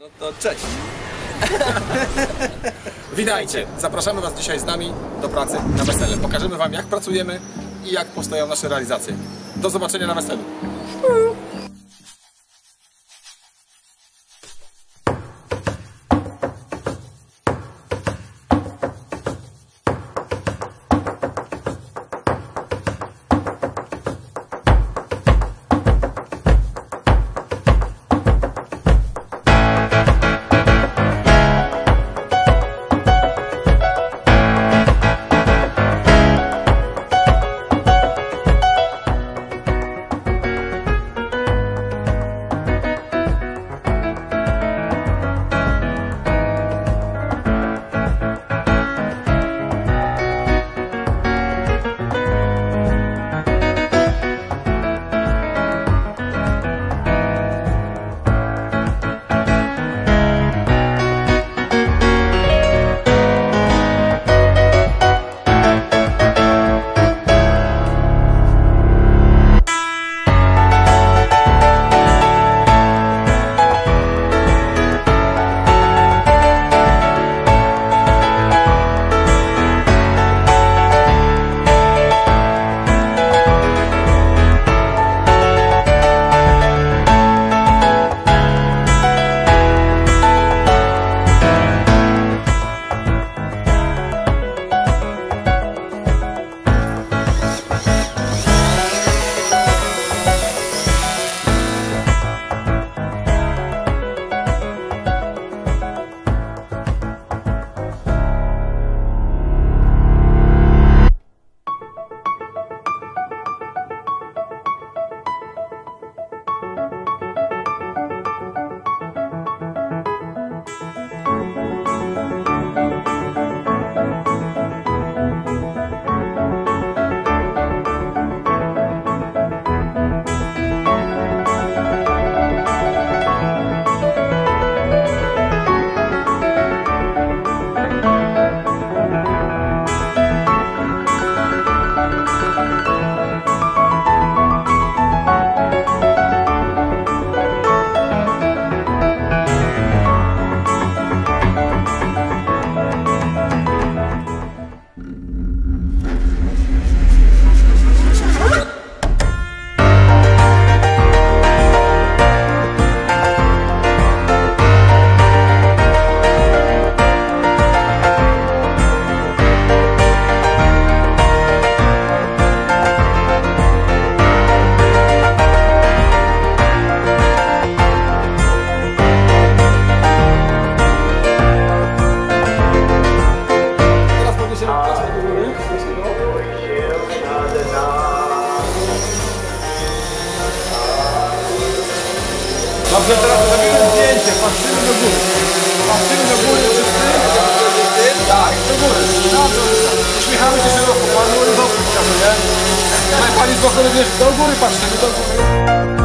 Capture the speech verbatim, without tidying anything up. No to cześć! Witajcie! Zapraszamy Was dzisiaj z nami do pracy na wesele. Pokażemy Wam, jak pracujemy i jak powstają nasze realizacje. Do zobaczenia na weselu! Dobrze, teraz robimy zdjęcie, patrzymy do góry. Patrzymy do góry, wszyscy. Tak, do góry. Dobrze. Uśmiechamy się szeroko, pan mój z okna, nie? Pani z okna również do góry patrzymy, do góry.